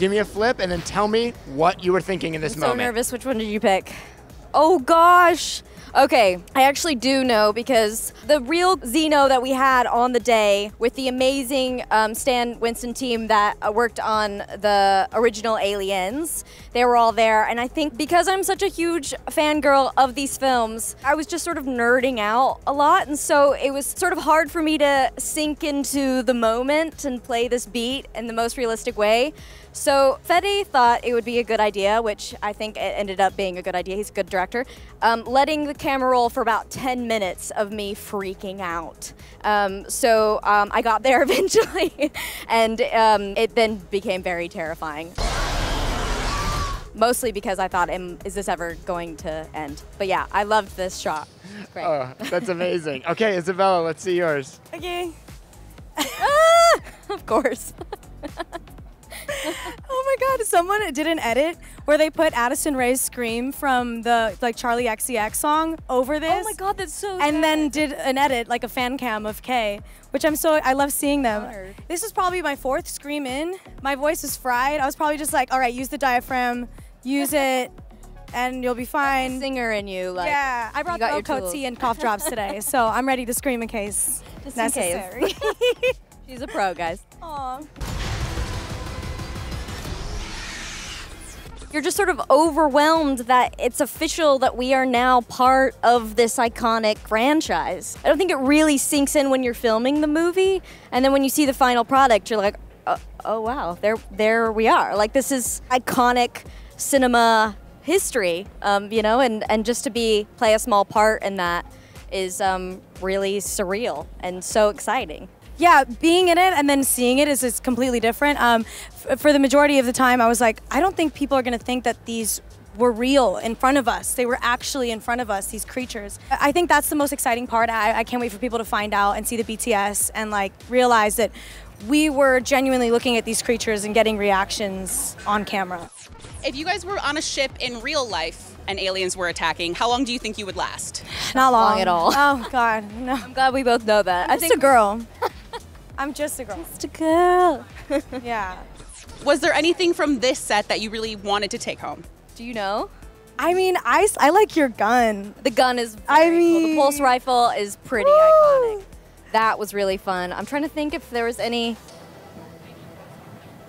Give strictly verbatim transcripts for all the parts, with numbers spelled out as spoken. Give me a flip and then tell me what you were thinking in this I'm moment. I'm so nervous. Which one did you pick? Oh, gosh. Okay, I actually do know because the real Xeno that we had on the day with the amazing um, Stan Winston team that worked on the original Aliens, they were all there. And I think because I'm such a huge fangirl of these films, I was just sort of nerding out a lot. And so it was sort of hard for me to sink into the moment and play this beat in the most realistic way. So Fede thought it would be a good idea, which I think it ended up being a good idea. He's a good director. Um, letting the camera roll for about ten minutes of me freaking out. Um, so um, I got there eventually, and um, it then became very terrifying. Mostly because I thought, is this ever going to end? But yeah, I loved this shot. Great. Oh, that's amazing. Okay, Isabella, let's see yours. Okay. Ah, of course. Oh my God, someone did an edit where they put Addison Rae's scream from the like Charlie X C X song over this. Oh my God, that's so And bad. Then did an edit, like a fan cam of Kay, which I'm so, I love seeing them. Hard. This is probably my fourth scream in. My voice is fried. I was probably just like, all right, use the diaphragm, use it, and you'll be fine. The singer in you. Like, yeah, I brought the coat tea and cough drops today, so I'm ready to scream in case just necessary. In case. She's a pro, guys. Aww. You're just sort of overwhelmed that it's official that we are now part of this iconic franchise. I don't think it really sinks in when you're filming the movie, and then when you see the final product, you're like, oh, oh wow, there, there we are. Like, this is iconic cinema history, um, you know, and, and just to be play a small part in that is um, really surreal and so exciting. Yeah, being in it and then seeing it is, is completely different. Um, f for the majority of the time, I was like, I don't think people are gonna think that these were real in front of us. They were actually in front of us, these creatures. I think that's the most exciting part. I, I can't wait for people to find out and see the B T S and like realize that we were genuinely looking at these creatures and getting reactions on camera. If you guys were on a ship in real life and aliens were attacking, how long do you think you would last? Not long, long at all. Oh God, no. I'm glad we both know that. I'm I think just a girl. I'm just a girl. Just a girl. Yeah. Was there anything from this set that you really wanted to take home? Do you know? I mean, I, I like your gun. The gun is very I mean, cool. The pulse rifle is pretty woo. Iconic. That was really fun. I'm trying to think if there was any...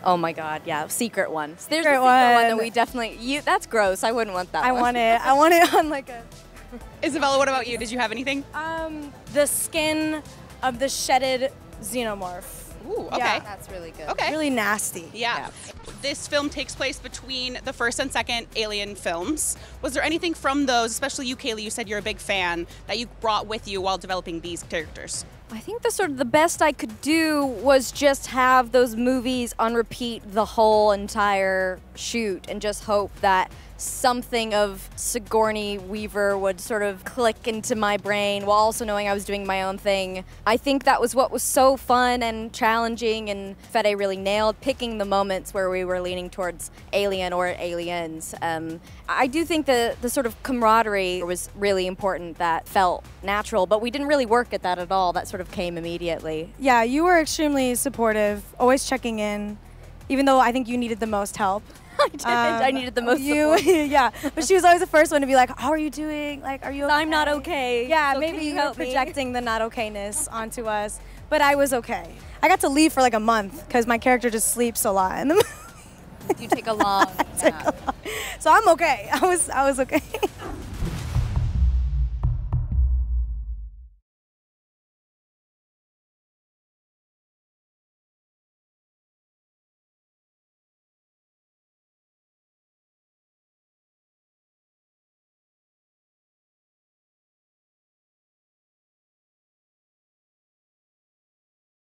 Oh my God, yeah, secret one. There's secret, a secret one. one that we definitely... You, that's gross, I wouldn't want that I one. I want it. I want it on like a... Isabella, what about you? Did you have anything? Um, the skin of the shedded... Xenomorph. Ooh, okay. Yeah. That's really good. Okay. Really nasty. Yeah. yeah. This film takes place between the first and second Alien films. Was there anything from those, especially you, Cailee, you said you're a big fan, that you brought with you while developing these characters? I think the sort of the best I could do was just have those movies on repeat the whole entire shoot and just hope that something of Sigourney Weaver would sort of click into my brain while also knowing I was doing my own thing. I think that was what was so fun and challenging, and Fede really nailed picking the moments where we were leaning towards Alien or Aliens. Um, I do think the, the sort of camaraderie was really important, that felt natural, but we didn't really work at that at all. That sort of came immediately. Yeah, you were extremely supportive, always checking in, even though I think you needed the most help. I did. Um, I needed the most you, support. Yeah, but she was always the first one to be like, how are you doing? Like, are you okay? I'm not okay. Yeah, okay, maybe you were projecting the not okayness onto us, but I was okay. I got to leave for like a month because my character just sleeps a lot. You take a long nap. So I'm okay. I was, I was okay.